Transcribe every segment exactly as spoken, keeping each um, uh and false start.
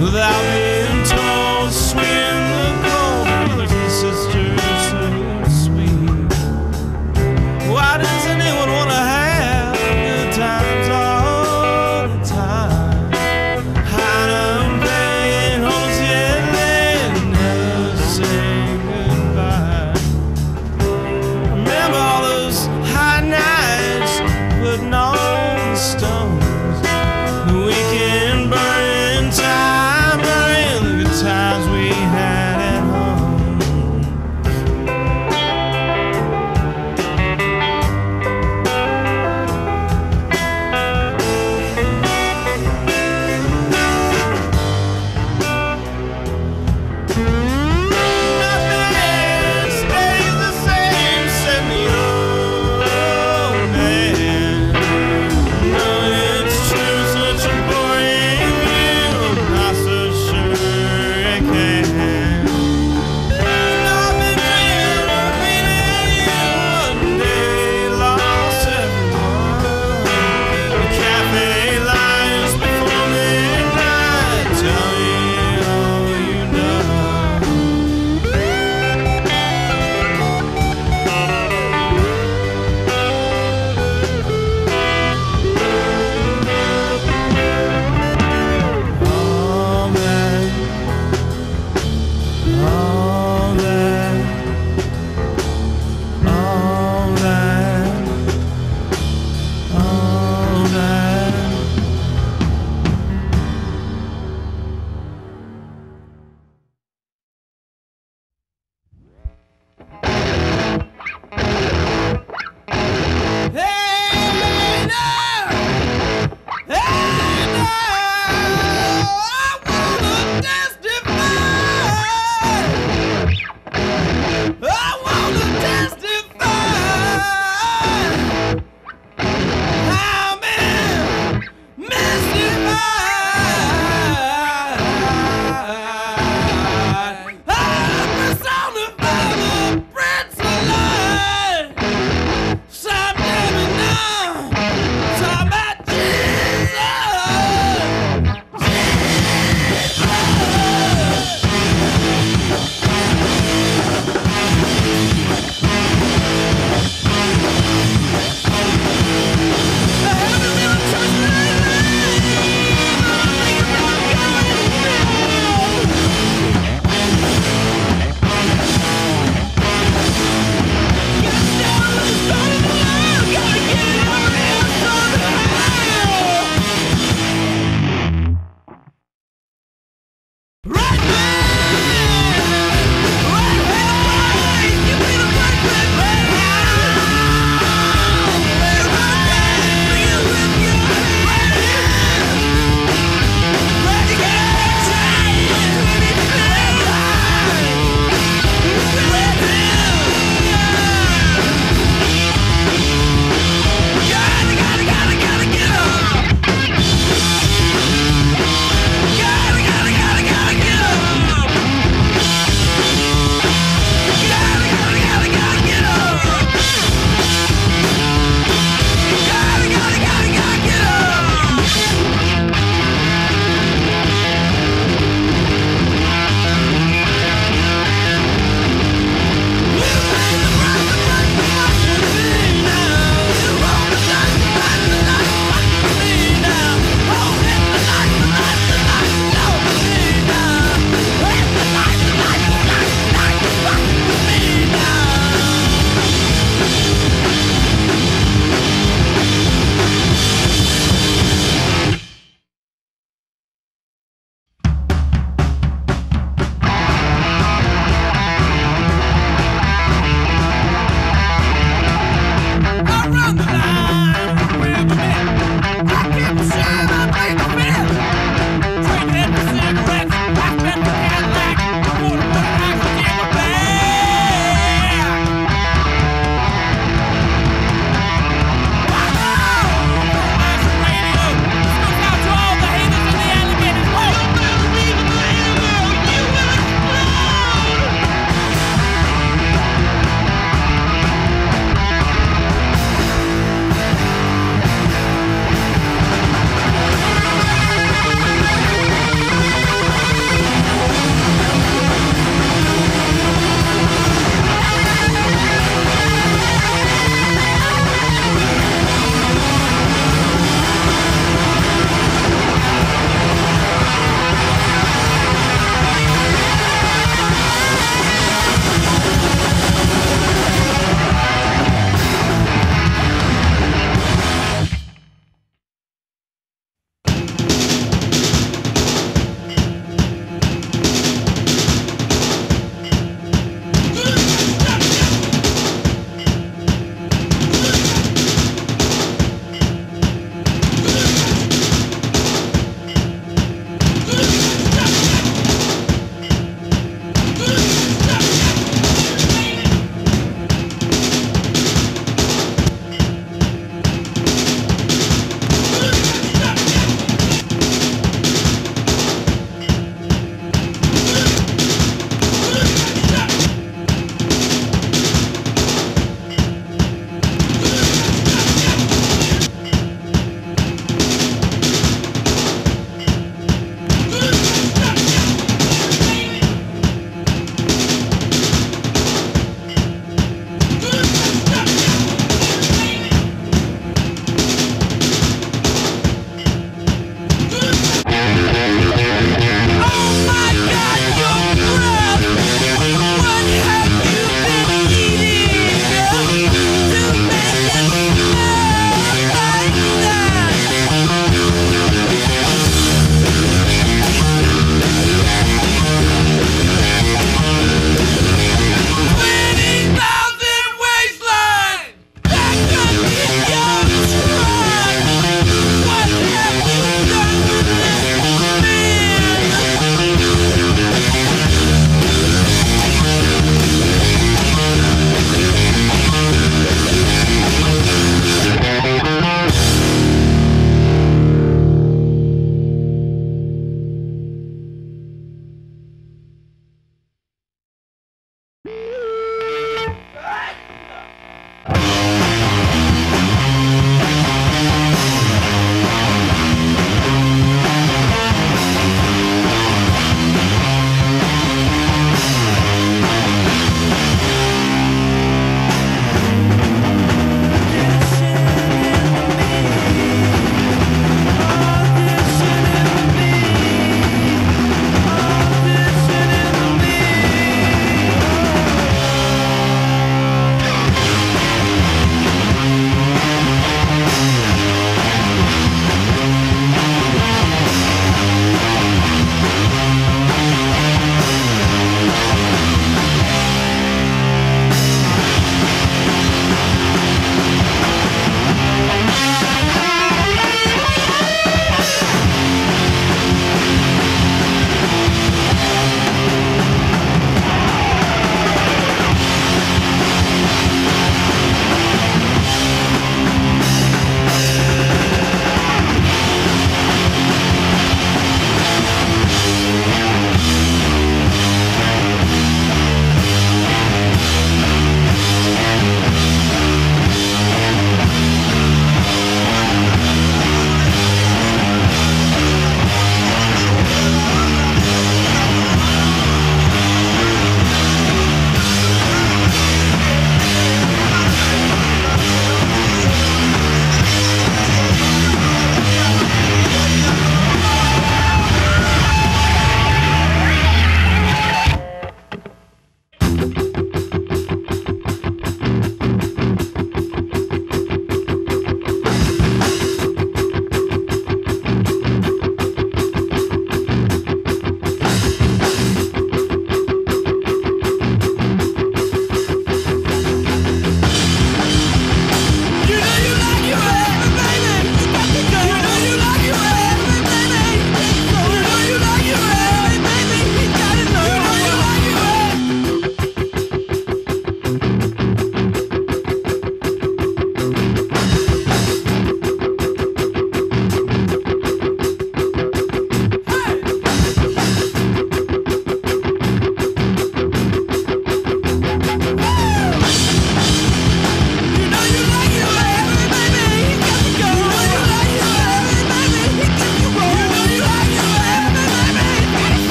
without being told. Swim the gold, brothers and sisters, so sweet. Why does anyone want to have good times all the time? Hide them, playing holes, yet they never say goodbye. Remember all those high nights putting on the stones, the weekend burning time.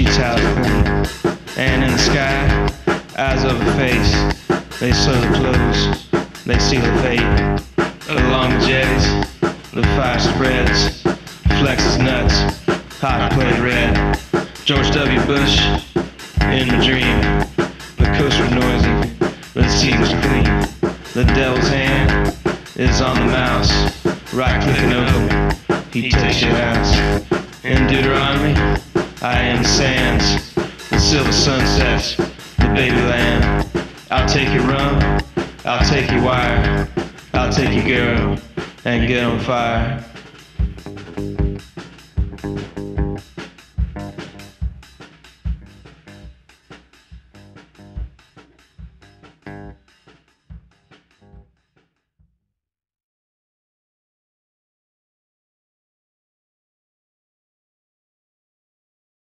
sheets out of him, and in the sky, eyes of a face, they slowly close, they see the fate. The longevity, the fire spreads, flexes nuts, hot blood red. George W. Bush in the dream, the coast was noisy, the sea was clean. The devil's hand is on the mouse, right clicking over, he takes your house. In Deuteronomy, I am the sands, the silver sunsets, the baby land. I'll take your rum, I'll take your wire, I'll take your girl and get on fire.